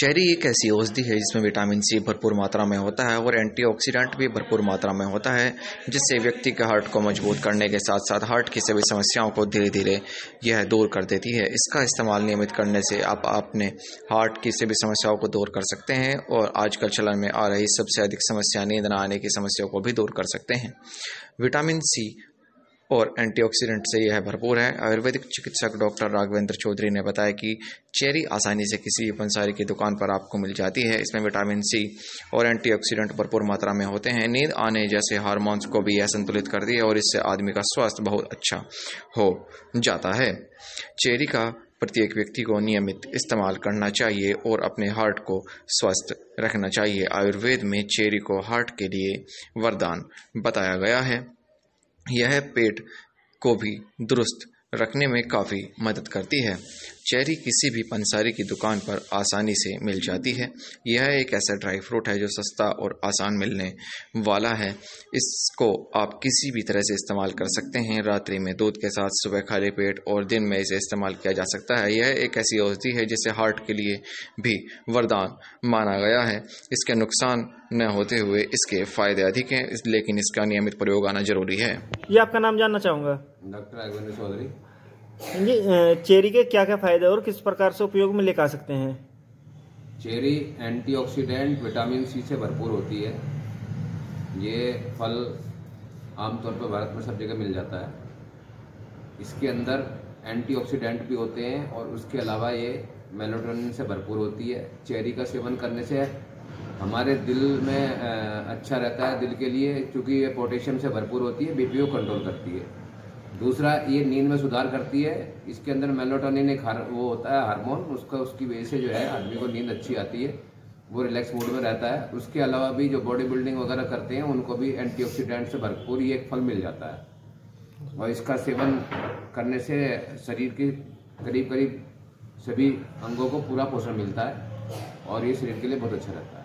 Cherry एक ऐसी औषधि है जिसमें विटामिन सी भरपूर मात्रा में होता है और एंटीऑक्सीडेंट भी भरपूर मात्रा में होता है, जिससे व्यक्ति के हार्ट को मजबूत करने के साथ साथ हार्ट की सभी समस्याओं को धीरे धीरे यह दूर कर देती है। इसका इस्तेमाल नियमित करने से आप अपने हार्ट की सभी समस्याओं को दूर कर सकते हैं और आजकल चलन में आ रही सबसे अधिक समस्या नींद न आने की समस्या को भी दूर कर सकते हैं। विटामिन सी और एंटीऑक्सीडेंट से यह भरपूर है। आयुर्वेदिक चिकित्सक डॉक्टर राघवेंद्र चौधरी ने बताया कि चेरी आसानी से किसी भी पंसारी की दुकान पर आपको मिल जाती है। इसमें विटामिन सी और एंटीऑक्सीडेंट भरपूर मात्रा में होते हैं। नींद आने जैसे हार्मोन्स को भी यह संतुलित करती है और इससे आदमी का स्वास्थ्य बहुत अच्छा हो जाता है। चेरी का प्रत्येक व्यक्ति को नियमित इस्तेमाल करना चाहिए और अपने हार्ट को स्वस्थ रखना चाहिए। आयुर्वेद में चेरी को हार्ट के लिए वरदान बताया गया है। यह पेट को भी दुरुस्त रखने में काफ़ी मदद करती है। चेरी किसी भी पंसारी की दुकान पर आसानी से मिल जाती है। यह एक ऐसा ड्राई फ्रूट है जो सस्ता और आसान मिलने वाला है। इसको आप किसी भी तरह से इस्तेमाल कर सकते हैं। रात्रि में दूध के साथ, सुबह खाली पेट और दिन में इसे इस्तेमाल किया जा सकता है। यह एक ऐसी औषधि है जिसे हार्ट के लिए भी वरदान माना गया है। इसके नुकसान न होते हुए इसके फायदे अधिक हैं, लेकिन इसका नियमित प्रयोग आना जरूरी है। ये आपका नाम जानना चाहूँगा। डॉक्टर राघवेंद्र चौधरी जी। चेरी के क्या क्या फायदे और किस प्रकार से उपयोग में लेकर आ सकते हैं? चेरी एंटीऑक्सीडेंट विटामिन सी से भरपूर होती है। ये फल आमतौर पर भारत में सब जगह मिल जाता है। इसके अंदर एंटीऑक्सीडेंट भी होते हैं और उसके अलावा ये मेलाटोनिन से भरपूर होती है। चेरी का सेवन करने से हमारे दिल में अच्छा रहता है, दिल के लिए, क्योंकि ये पोटेशियम से भरपूर होती है, बीपी को कंट्रोल करती है। दूसरा, ये नींद में सुधार करती है। इसके अंदर मेलाटोनिन एक वो होता है हार्मोन, उसकी वजह से जो है आदमी को नींद अच्छी आती है, वो रिलैक्स मूड में रहता है। उसके अलावा भी जो बॉडी बिल्डिंग वगैरह करते हैं उनको भी एंटीऑक्सीडेंट से भरपूर ये एक फल मिल जाता है। और इसका सेवन करने से शरीर के करीब करीब सभी अंगों को पूरा पोषण मिलता है और ये शरीर के लिए बहुत अच्छा रहता है।